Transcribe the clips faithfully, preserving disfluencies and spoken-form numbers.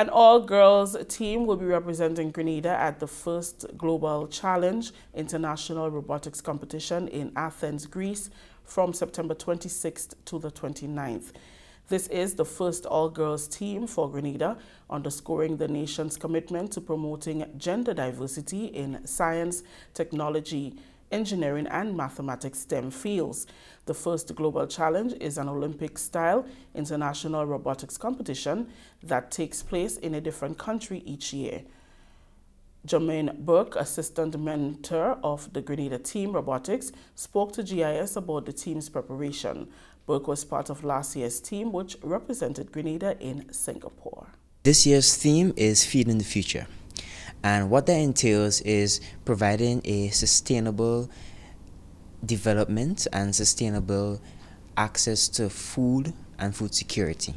An all-girls team will be representing Grenada at the first Global Challenge International Robotics Competition in Athens, Greece, from September twenty-sixth to the twenty-ninth. This is the first all-girls team for Grenada, underscoring the nation's commitment to promoting gender diversity in science, technology, engineering and mathematics STEM fields. The first Global Challenge is an Olympic-style international robotics competition that takes place in a different country each year. Jermaine Burke, assistant mentor of the Grenada Team Robotics, spoke to G I S about the team's preparation. Burke was part of last year's team, which represented Grenada in Singapore. This year's theme is Feeding the Future. And what that entails is providing a sustainable development and sustainable access to food and food security.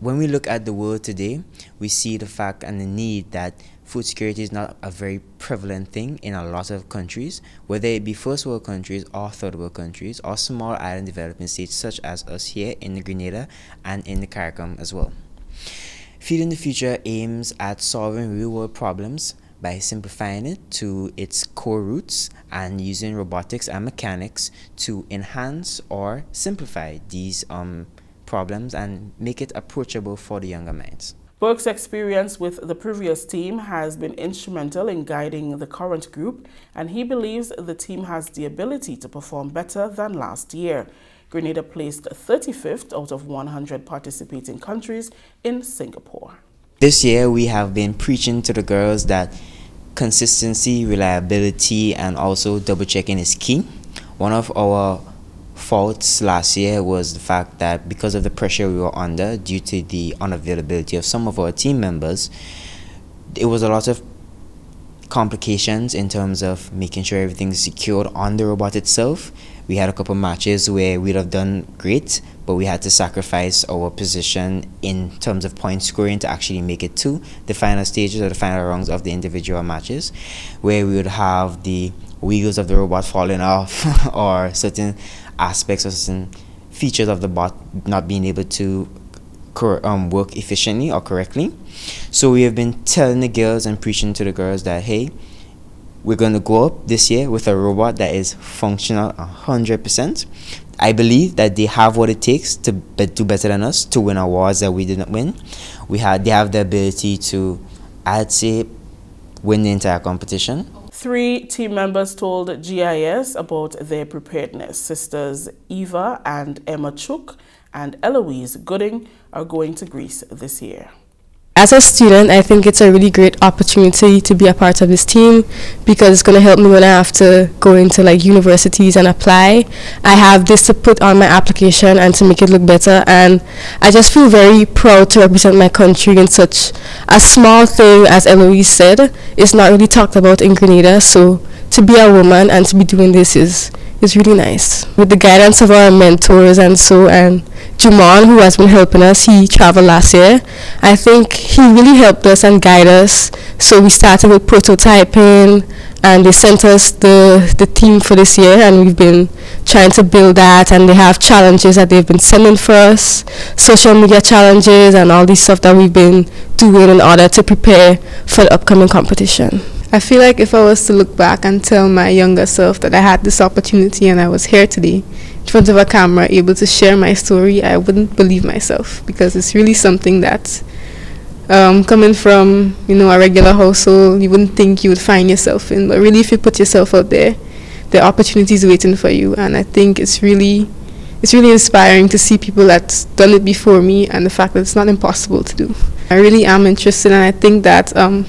When we look at the world today, we see the fact and the need that food security is not a very prevalent thing in a lot of countries, whether it be first world countries or third world countries or small island development states such as us here in Grenada and in the CARICOM as well. Feeding the Future aims at solving real-world problems by simplifying it to its core roots and using robotics and mechanics to enhance or simplify these um, problems and make it approachable for the younger minds. Burke's experience with the previous team has been instrumental in guiding the current group, and he believes the team has the ability to perform better than last year. Grenada placed thirty-fifth out of one hundred participating countries in Singapore. This year we have been preaching to the girls that consistency, reliability and also double-checking is key. One of our faults last year was the fact that because of the pressure we were under due to the unavailability of some of our team members, it was a lot of complications in terms of making sure everything's secured on the robot itself. We had a couple matches where we'd have done great, but we had to sacrifice our position in terms of point scoring to actually make it to the final stages or the final rounds of the individual matches, where we would have the wheels of the robot falling off or certain aspects or certain features of the bot not being able to Um, work efficiently or correctly. So we have been telling the girls and preaching to the girls that, hey, we're going to go up this year with a robot that is functional one hundred percent. I believe that they have what it takes to be do better than us, to win awards that we didn't win. We had, they have the ability to, I'd say, win the entire competition. Three team members told G I S about their preparedness. Sisters Eva and Emma Chuuk and Eloise Gooding are going to Greece this year. As a student, I think it's a really great opportunity to be a part of this team because it's going to help me when I have to go into like universities and apply. I have this to put on my application and to make it look better, and I just feel very proud to represent my country in such a small thing. As Eloise said, it's not really talked about in Grenada, so to be a woman and to be doing this is It's really nice. With the guidance of our mentors and so, and Jermaine, who has been helping us, he traveled last year. I think he really helped us and guided us. So we started with prototyping, and they sent us the, the theme for this year, and we've been trying to build that, and they have challenges that they've been sending for us, social media challenges and all this stuff that we've been doing in order to prepare for the upcoming competition. I feel like if I was to look back and tell my younger self that I had this opportunity and I was here today, in front of a camera, able to share my story, I wouldn't believe myself, because it's really something that, um, coming from, you know, a regular household, you wouldn't think you would find yourself in. But really, if you put yourself out there, the opportunity is waiting for you. And I think it's really, it's really inspiring to see people that's done it before me, and the fact that it's not impossible to do. I really am interested, and I think that Um,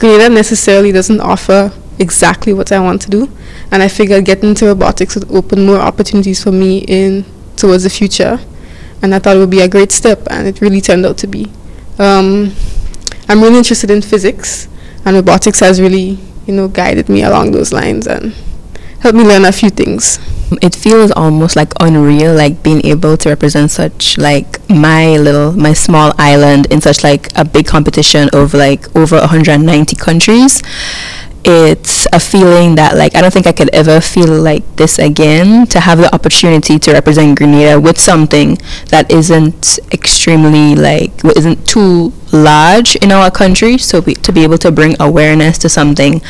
Grenada necessarily doesn't offer exactly what I want to do, and I figure getting into robotics would open more opportunities for me in towards the future, and I thought it would be a great step, and it really turned out to be. Um, I'm really interested in physics, and robotics has really, you know, guided me along those lines and helped me learn a few things. It feels almost like unreal, like being able to represent such like my little, my small island in such like a big competition over like over one hundred ninety countries. it's a feeling that, like, I don't think I could ever feel like this again, to have the opportunity to represent Grenada with something that isn't extremely, like, isn't too large in our country, so we, to be able to bring awareness to something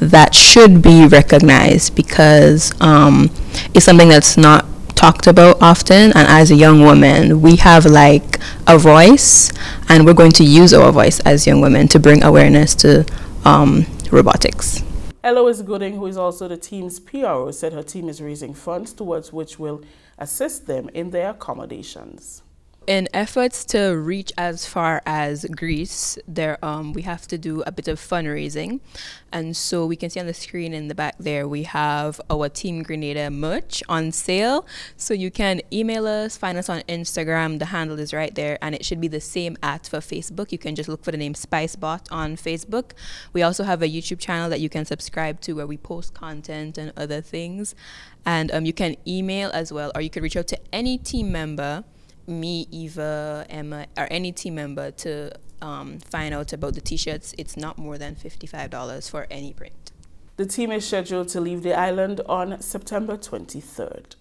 that should be recognized, because um, it's something that's not talked about often. And as a young woman, we have like a voice, and we're going to use our voice as young women to bring awareness to um, robotics. Eloise Gooding, who is also the team's P R O, said her team is raising funds towards which will assist them in their accommodations. In efforts to reach as far as Greece, there um, we have to do a bit of fundraising. And so we can see on the screen in the back there, we have our Team Grenada merch on sale. So you can email us, find us on Instagram. The handle is right there, and it should be the same at for Facebook. You can just look for the name SpiceBot on Facebook. We also have a YouTube channel that you can subscribe to, where we post content and other things. And um, you can email as well, or you can reach out to any team member, me, Eva, Emma, or any team member, to um, find out about the t-shirts. It's not more than fifty-five dollars for any print. The team is scheduled to leave the island on September twenty-third.